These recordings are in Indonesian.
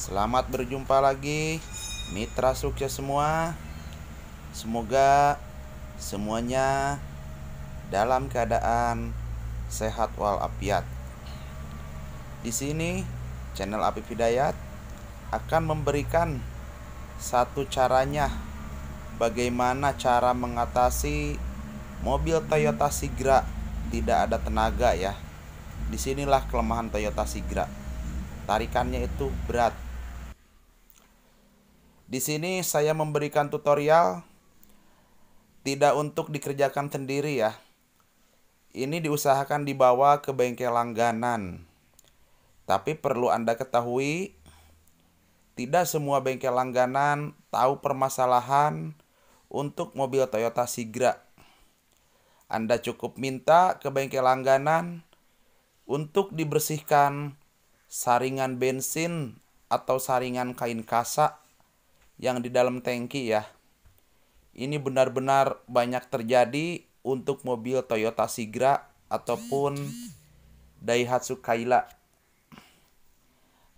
Selamat berjumpa lagi mitra sukses semua. Semoga semuanya dalam keadaan sehat walafiat. Di sini channel Apip Hidayat akan memberikan satu caranya bagaimana cara mengatasi mobil Toyota Sigra tidak ada tenaga ya. Disinilah kelemahan Toyota Sigra. Tarikannya itu berat. Di sini saya memberikan tutorial tidak untuk dikerjakan sendiri ya. Ini diusahakan dibawa ke bengkel langganan. Tapi perlu Anda ketahui, tidak semua bengkel langganan tahu permasalahan untuk mobil Toyota Sigra. Anda cukup minta ke bengkel langganan untuk dibersihkan saringan bensin atau saringan kain kasa yang di dalam tangki ya. Ini benar-benar banyak terjadi untuk mobil Toyota Sigra ataupun Daihatsu Calya.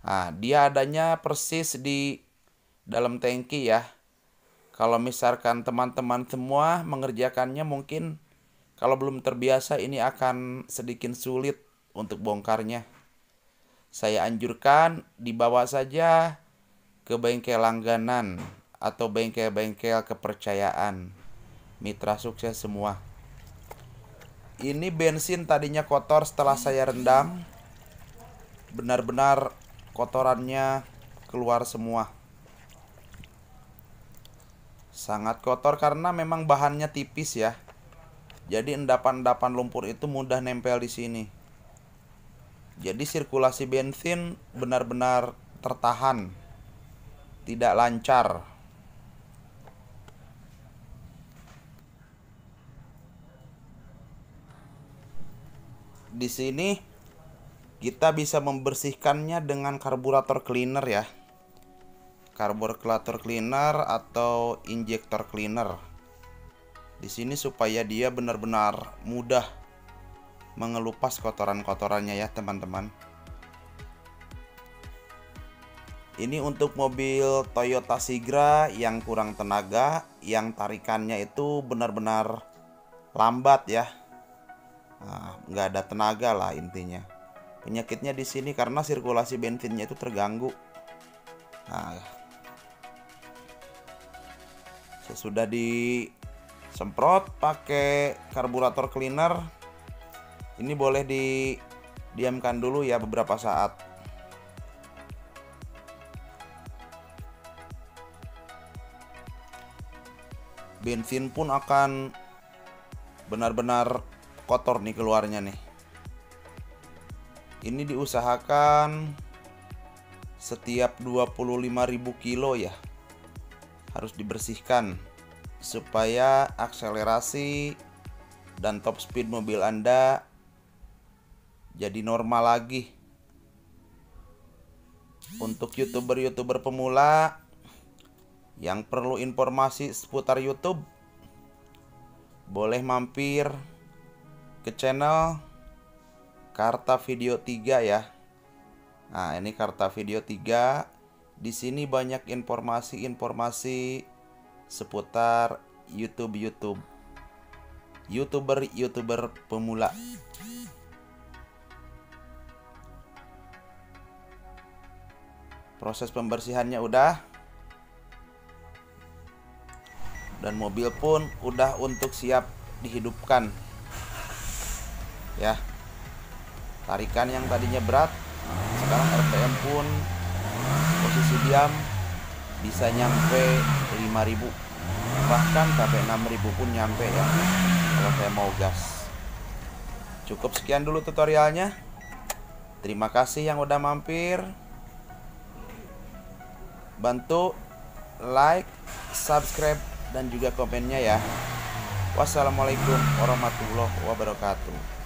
Nah, dia adanya persis di dalam tangki ya. Kalau misalkan teman-teman semua mengerjakannya, mungkin kalau belum terbiasa ini akan sedikit sulit untuk bongkarnya. Saya anjurkan dibawa saja ke bengkel langganan atau bengkel-bengkel kepercayaan mitra sukses semua. Ini bensin tadinya kotor, setelah saya rendam benar-benar kotorannya keluar semua. Sangat kotor karena memang bahannya tipis ya. Jadi endapan-endapan lumpur itu mudah nempel di sini. Jadi sirkulasi bensin benar-benar tertahan, tidak lancar. Di sini kita bisa membersihkannya dengan karburator cleaner ya. Karburator cleaner atau injektor cleaner. Di sini supaya dia benar-benar mudah mengelupas kotoran-kotorannya ya teman-teman. Ini untuk mobil Toyota Sigra yang kurang tenaga, yang tarikannya itu benar-benar lambat ya. Nah, nggak ada tenaga lah intinya. Penyakitnya di sini karena sirkulasi bensinnya itu terganggu. Nah, sesudah disemprot pakai karburator cleaner, ini boleh didiamkan dulu ya beberapa saat. Bensin pun akan benar-benar kotor nih keluarnya nih. Ini diusahakan setiap 25.000 kilo ya. Harus dibersihkan supaya akselerasi dan top speed mobil Anda jadi normal lagi. Untuk YouTuber-YouTuber pemula yang perlu informasi seputar YouTube, boleh mampir ke channel Kartavideo 3 ya. Nah, ini Kartavideo 3. Di sini banyak informasi-informasi seputar YouTube, YouTuber pemula. Proses pembersihannya udah. Dan mobil pun udah untuk siap dihidupkan ya. Tarikan yang tadinya berat sekarang RPM pun posisi diam bisa nyampe 5.000, bahkan sampai 6.000 pun nyampe ya kalau saya mau gas. Cukup sekian dulu tutorialnya. Terima kasih yang udah mampir. Bantu like, subscribe, dan juga komennya ya. Wassalamualaikum warahmatullahi wabarakatuh.